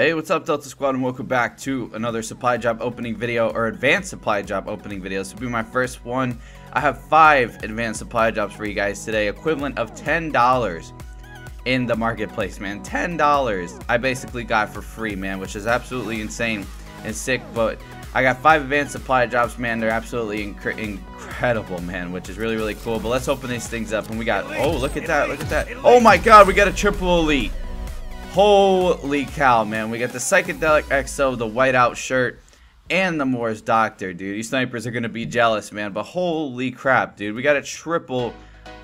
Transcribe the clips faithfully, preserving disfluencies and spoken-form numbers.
Hey, what's up, Delta Squad, and welcome back to another supply drop opening video, or advanced supply drop opening video. This will be my first one. I have five advanced supply drops for you guys today, equivalent of ten dollars in the marketplace, man. ten dollars I basically got for free, man, which is absolutely insane and sick, but I got five advanced supply drops, man. They're absolutely inc incredible, man, which is really, really cool. But let's open these things up, and we got, oh, look at that, look at that. Oh my god, we got a triple elite. Holy cow, man. We got the psychedelic X O, the whiteout shirt, and the Mors Doctor, dude. These snipers are gonna be jealous, man, but holy crap, dude, we got a triple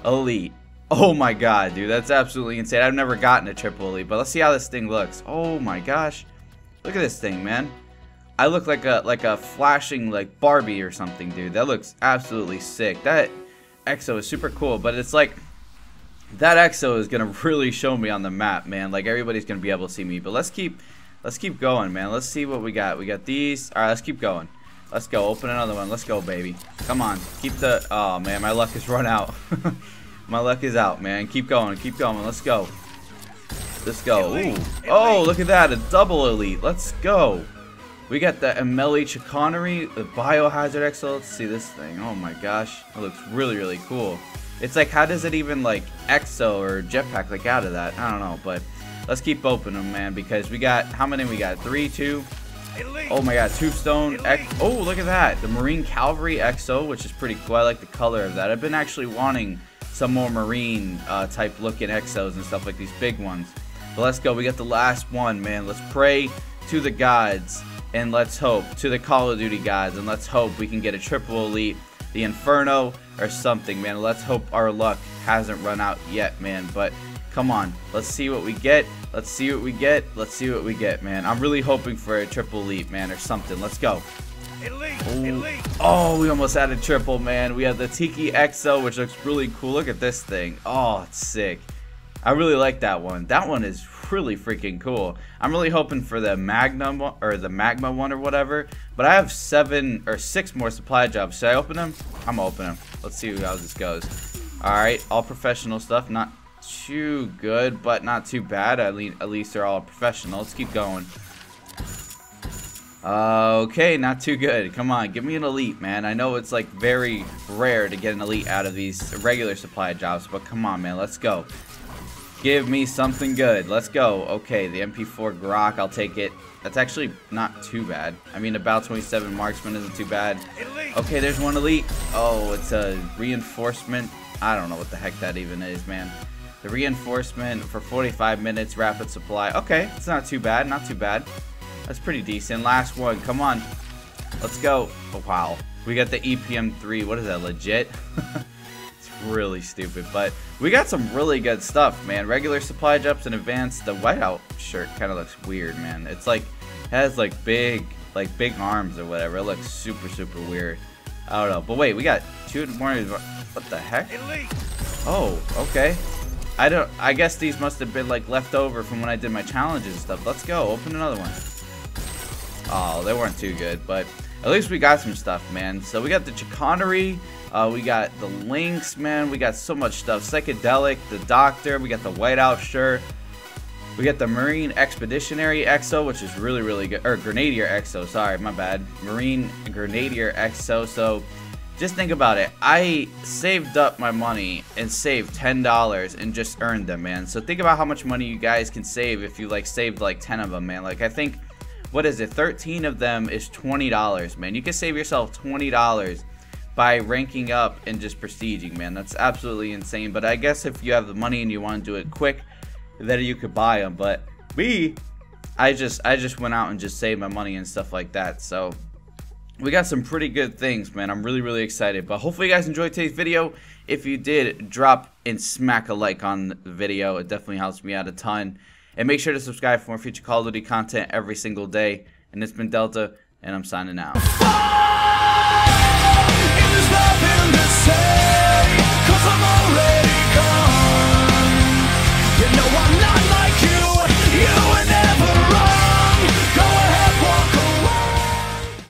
elite. Oh my god, dude, that's absolutely insane. I've never gotten a triple elite, but let's see how this thing looks. Oh my gosh, look at this thing, man. I look like a like a flashing like Barbie or something, dude. That looks absolutely sick. That X O is super cool, but it's like that X O is gonna really show me on the map, man. Like, everybody's gonna be able to see me. But let's keep let's keep going, man. Let's see what we got. We got these. Alright, let's keep going. Let's go. Open another one. Let's go, baby. Come on. Keep the oh man, my luck is run out. My luck is out, man. Keep going, keep going. Let's go. Let's go. Ooh. Oh, look at that. A double elite. Let's go. We got the Emeli Chicanery, the Biohazard X O. Let's see this thing. Oh my gosh. It looks really, really cool. It's like, how does it even like X O or jetpack like out of that? I don't know, but let's keep opening them, man, because we got, how many we got? Three, two. Oh my god, tombstone X. Oh, look at that. The Marine Cavalry X O, which is pretty cool. I like the color of that. I've been actually wanting some more Marine uh, type looking X Os and stuff, like these big ones. But let's go. We got the last one, man. Let's pray to the gods. And let's hope, to the Call of Duty guys, and let's hope we can get a triple elite, the Inferno, or something, man. Let's hope our luck hasn't run out yet, man. But come on, let's see what we get. Let's see what we get. Let's see what we get, man. I'm really hoping for a triple elite, man, or something. Let's go. Oh, oh we almost had a triple, man. We have the Tiki X O, which looks really cool. Look at this thing. Oh, it's sick. I really like that one. That one is really freaking cool. I'm really hoping for the Magnum one, or the Magma one or whatever. But I have seven or six more supply drops. Should I open them? I'm gonna open them. Let's see how this goes. Alright, all professional stuff. Not too good, but not too bad. At least, at least they're all professional. Let's keep going. Uh, okay, not too good. Come on, give me an elite, man. I know it's like very rare to get an elite out of these regular supply drops, but come on, man. Let's go. Give me something good. Let's go. Okay, the M P four Grok, I'll take it. That's actually not too bad. I mean, about twenty-seven marksman isn't too bad. Okay, there's one elite. Oh, it's a reinforcement. I don't know what the heck that even is, man. The reinforcement for forty-five minutes, rapid supply. Okay, it's not too bad. Not too bad. That's pretty decent. Last one. Come on. Let's go. Oh, wow. We got the E P M three. What is that, legit? Really stupid, but we got some really good stuff, man. Regular supply drops and advanced. The whiteout shirt kind of looks weird, man. It's like, has like big, like big arms or whatever. It looks super, super weird. I don't know, but wait, we got two more. What the heck? Oh, okay. I don't, I guess these must have been like left over from when I did my challenges and stuff. Let's go, open another one. Oh, they weren't too good, but at least we got some stuff, man. So we got the Chicanery. Uh, we got the Lynx, man. We got so much stuff. Psychedelic, the Doctor. We got the whiteout shirt. We got the Marine Expeditionary X O, which is really, really good. Or Grenadier X O. Sorry, my bad. Marine Grenadier X O. So just think about it. I saved up my money and saved ten dollars and just earned them, man. So think about how much money you guys can save if you, like, saved, like, ten of them, man. Like, I think, what is it? thirteen of them is twenty dollars, man. You can save yourself twenty dollars. By ranking up and just prestiging, man. That's absolutely insane. But I guess if you have the money and you want to do it quick, then you could buy them. But me, I just I just went out and just saved my money and stuff like that. So we got some pretty good things, man. I'm really, really excited. But hopefully you guys enjoyed today's video. If you did, drop and smack a like on the video. It definitely helps me out a ton. And make sure to subscribe for more future Call of Duty content every single day. And it's been Delta, and I'm signing out.